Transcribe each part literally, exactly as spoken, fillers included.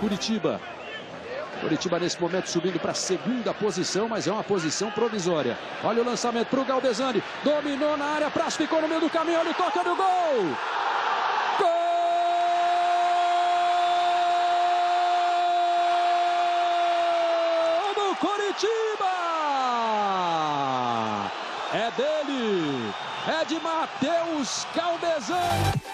Coritiba. Coritiba nesse momento subindo para a segunda posição, mas é uma posição provisória. Olha o lançamento para o Galdezani. Dominou na área, Prazo ficou no meio do caminho, ele toca no gol! Gol do Coritiba! É dele! É de Matheus Galdezani!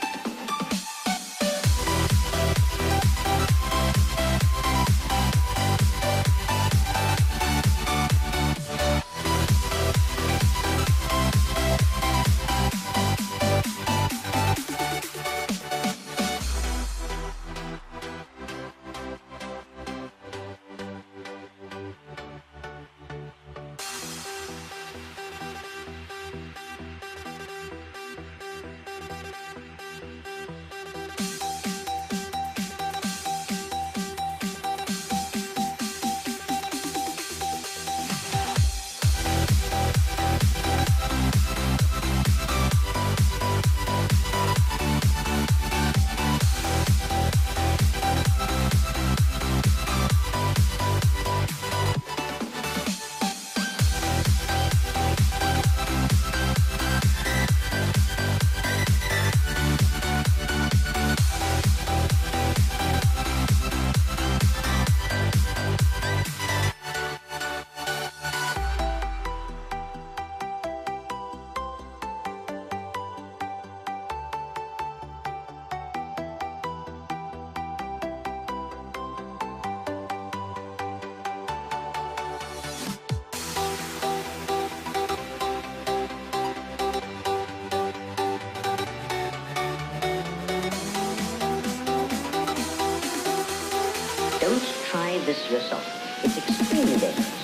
Don't try this yourself. It's extremely dangerous.